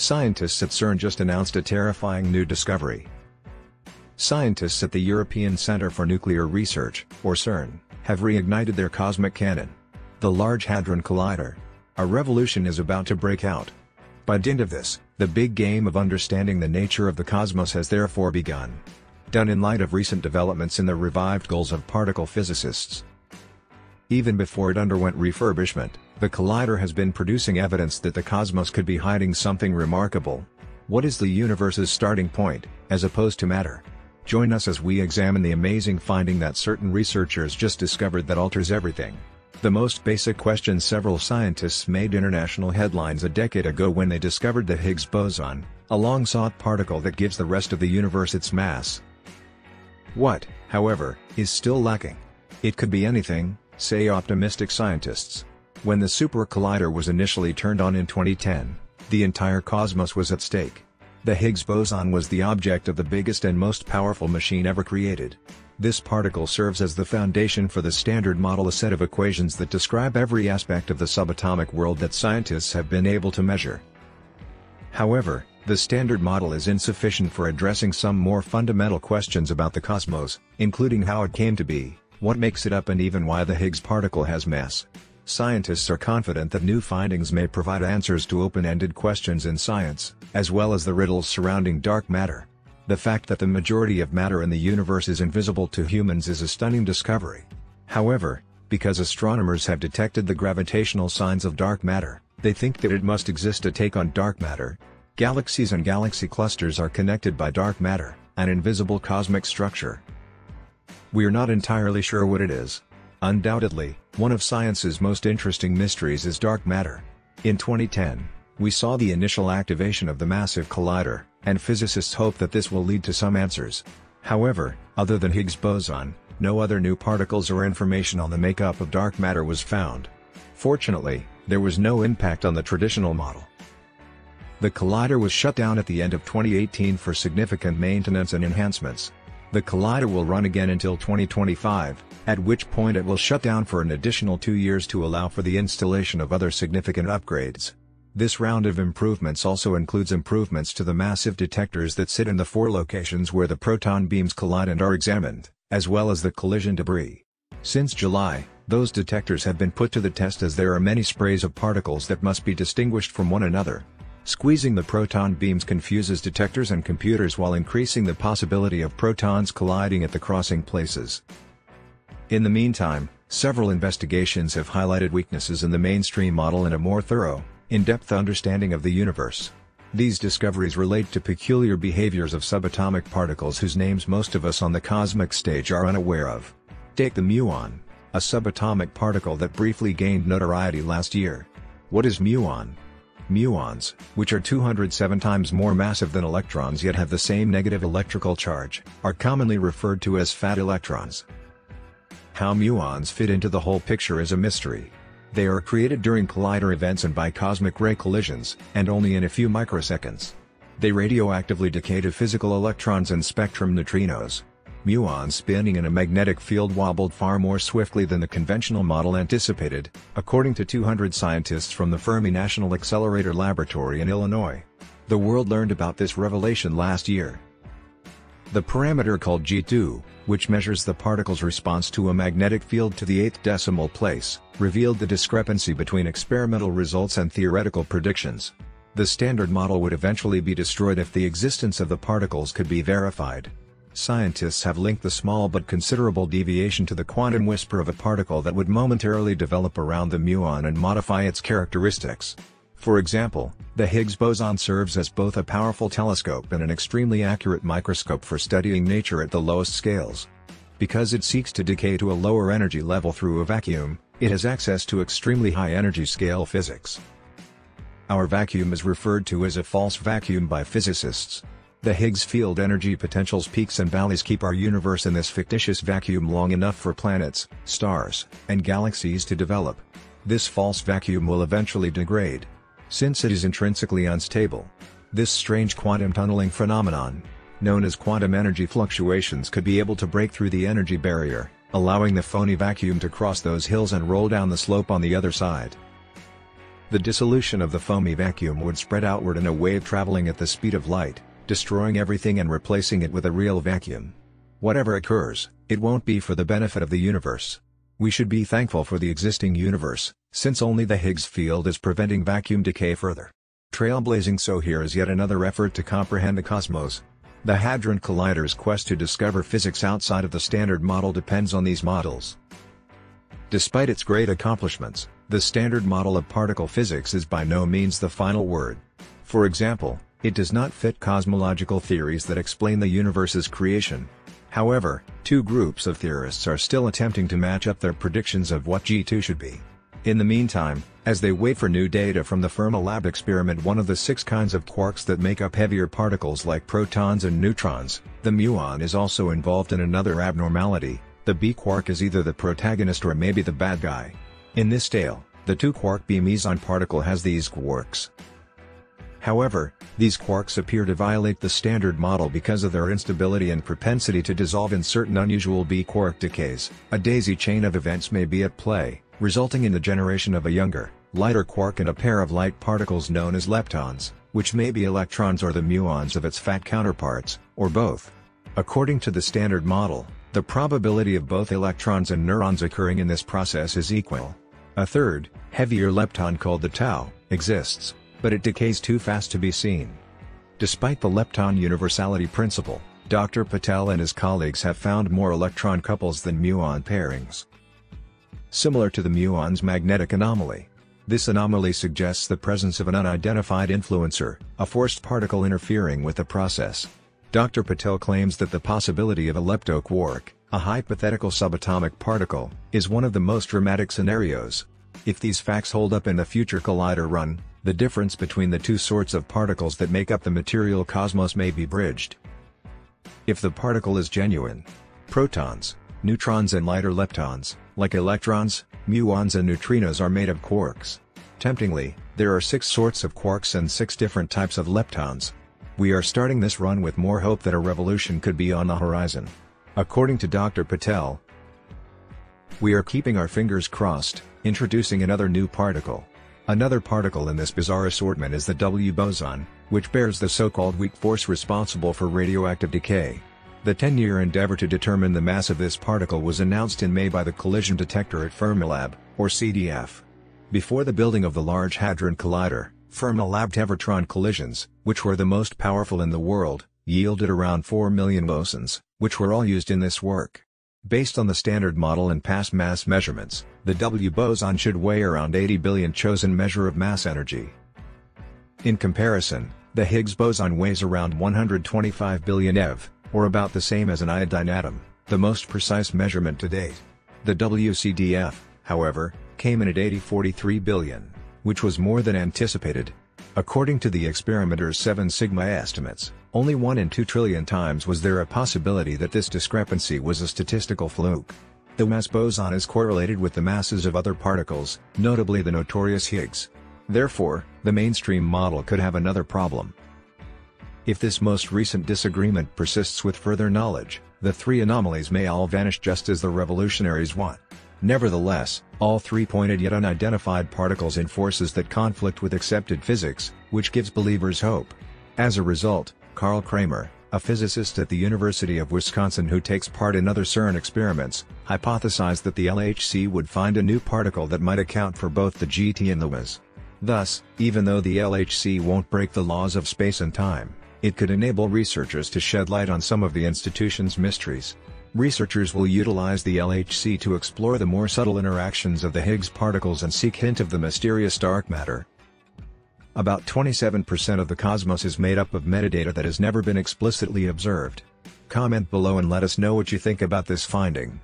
Scientists at CERN just announced a terrifying new discovery. Scientists at the European Centre for Nuclear Research, or CERN, have reignited their cosmic cannon. The Large Hadron Collider. A revolution is about to break out. By dint of this, the big game of understanding the nature of the cosmos has therefore begun. Done in light of recent developments in the revived goals of particle physicists. Even before it underwent refurbishment, the collider has been producing evidence that the cosmos could be hiding something remarkable. What is the universe's starting point, as opposed to matter? Join us as we examine the amazing finding that certain researchers just discovered that alters everything. The most basic question several scientists made international headlines a decade ago when they discovered the Higgs boson, a long-sought particle that gives the rest of the universe its mass. What, however, is still lacking? It could be anything, say optimistic scientists. When the supercollider was initially turned on in 2010, the entire cosmos was at stake. The Higgs boson was the object of the biggest and most powerful machine ever created. This particle serves as the foundation for the Standard Model, a set of equations that describe every aspect of the subatomic world that scientists have been able to measure. However, the Standard Model is insufficient for addressing some more fundamental questions about the cosmos, including how it came to be, what makes it up, and even why the Higgs particle has mass. Scientists are confident that new findings may provide answers to open-ended questions in science, as well as the riddles surrounding dark matter. The fact that the majority of matter in the universe is invisible to humans is a stunning discovery. However, because astronomers have detected the gravitational signs of dark matter, they think that it must exist a take on dark matter. Galaxies and galaxy clusters are connected by dark matter, an invisible cosmic structure. We're not entirely sure what it is. Undoubtedly, one of science's most interesting mysteries is dark matter. In 2010, we saw the initial activation of the massive collider, and physicists hope that this will lead to some answers. However, other than Higgs boson, no other new particles or information on the makeup of dark matter was found. Fortunately, there was no impact on the traditional model. The collider was shut down at the end of 2018 for significant maintenance and enhancements. The collider will run again until 2025, at which point it will shut down for an additional 2 years to allow for the installation of other significant upgrades. This round of improvements also includes improvements to the massive detectors that sit in the 4 locations where the proton beams collide and are examined, as well as the collision debris. Since July, those detectors have been put to the test, as there are many sprays of particles that must be distinguished from one another. Squeezing the proton beams confuses detectors and computers while increasing the possibility of protons colliding at the crossing places. In the meantime, several investigations have highlighted weaknesses in the mainstream model and a more thorough, in-depth understanding of the universe. These discoveries relate to peculiar behaviors of subatomic particles whose names most of us on the cosmic stage are unaware of. Take the muon, a subatomic particle that briefly gained notoriety last year. What is muon? Muons, which are 207 times more massive than electrons yet have the same negative electrical charge, are commonly referred to as fat electrons. How muons fit into the whole picture is a mystery. They are created during collider events and by cosmic ray collisions, and only in a few microseconds. They radioactively decay to physical electrons and spectrum neutrinos. Muons spinning in a magnetic field wobbled far more swiftly than the conventional model anticipated, according to 200 scientists from the Fermi National Accelerator Laboratory in Illinois. The world learned about this revelation last year. The parameter called G2, which measures the particle's response to a magnetic field to the 8th decimal place, revealed the discrepancy between experimental results and theoretical predictions. The Standard Model would eventually be destroyed if the existence of the particles could be verified. Scientists have linked the small but considerable deviation to the quantum whisper of a particle that would momentarily develop around the muon and modify its characteristics. For example, the Higgs boson serves as both a powerful telescope and an extremely accurate microscope for studying nature at the lowest scales. Because it seeks to decay to a lower energy level through a vacuum, it has access to extremely high energy scale physics. Our vacuum is referred to as a false vacuum by physicists. The Higgs field energy potentials peaks and valleys keep our universe in this fictitious vacuum long enough for planets, stars, and galaxies to develop. This false vacuum will eventually degrade, since it is intrinsically unstable. This strange quantum tunneling phenomenon, known as quantum energy fluctuations, could be able to break through the energy barrier, allowing the phony vacuum to cross those hills and roll down the slope on the other side. the dissolution of the foamy vacuum would spread outward in a wave traveling at the speed of light, destroying everything and replacing it with a real vacuum. Whatever occurs, it won't be for the benefit of the universe. We should be thankful for the existing universe, since only the Higgs field is preventing vacuum decay further. Trailblazing, so here is yet another effort to comprehend the cosmos. The Hadron Collider's quest to discover physics outside of the Standard Model depends on these models. Despite its great accomplishments, the Standard Model of particle physics is by no means the final word. For example, it does not fit cosmological theories that explain the universe's creation. However, two groups of theorists are still attempting to match up their predictions of what G2 should be. In the meantime, as they wait for new data from the Fermilab experiment, one of the 6 kinds of quarks that make up heavier particles like protons and neutrons, the muon, is also involved in another abnormality. The B quark is either the protagonist or maybe the bad guy. In this tale, the 2-quark B meson particle has these quarks. However, these quarks appear to violate the Standard Model because of their instability and propensity to dissolve in certain unusual B quark decays. A daisy chain of events may be at play, resulting in the generation of a younger, lighter quark and a pair of light particles known as leptons, which may be electrons or the muons of its fat counterparts, or both. According to the Standard Model, the probability of both electrons and neurons occurring in this process is equal. A third, heavier lepton called the tau, exists, but it decays too fast to be seen. Despite the lepton universality principle, Dr. Patel and his colleagues have found more electron couples than muon pairings. Similar to the muon's magnetic anomaly. This anomaly suggests the presence of an unidentified influencer, a forced particle interfering with the process. Dr. Patel claims that the possibility of a leptoquark, a hypothetical subatomic particle, is one of the most dramatic scenarios. If these facts hold up in the future collider run, the difference between the two sorts of particles that make up the material cosmos may be bridged. If the particle is genuine, protons, neutrons and lighter leptons, like electrons, muons and neutrinos, are made of quarks. Temptingly, there are 6 sorts of quarks and 6 different types of leptons. We are starting this run with more hope that a revolution could be on the horizon. According to Dr. Patel, we are keeping our fingers crossed, introducing another new particle. Another particle in this bizarre assortment is the W boson, which bears the so-called weak force responsible for radioactive decay. The 10-year endeavor to determine the mass of this particle was announced in May by the collision detector at Fermilab, or CDF. Before the building of the Large Hadron Collider, Fermilab Tevatron collisions, which were the most powerful in the world, yielded around 4 million bosons, which were all used in this work. Based on the Standard Model and past mass measurements, the W boson should weigh around 80 billion chosen measure of mass energy. In comparison, the Higgs boson weighs around 125 billion eV, or about the same as an iodine atom, the most precise measurement to date. The WCDF, however, came in at 8043 billion, which was more than anticipated. According to the experimenter's 7σ estimates, only 1 in 2 trillion times was there a possibility that this discrepancy was a statistical fluke. The mass boson is correlated with the masses of other particles, notably the notorious Higgs. Therefore, the mainstream model could have another problem. If this most recent disagreement persists with further knowledge, the 3 anomalies may all vanish just as the revolutionaries want. Nevertheless, all 3 pointed yet unidentified particles in forces that conflict with accepted physics, which gives believers hope. As a result, Carl Kramer, a physicist at the University of Wisconsin who takes part in other CERN experiments, hypothesized that the LHC would find a new particle that might account for both the GT and the WIS. Thus, even though the LHC won't break the laws of space and time, it could enable researchers to shed light on some of the institution's mysteries. Researchers will utilize the LHC to explore the more subtle interactions of the Higgs particles and seek hint of the mysterious dark matter. About 27% of the cosmos is made up of metadata that has never been explicitly observed. Comment below and let us know what you think about this finding.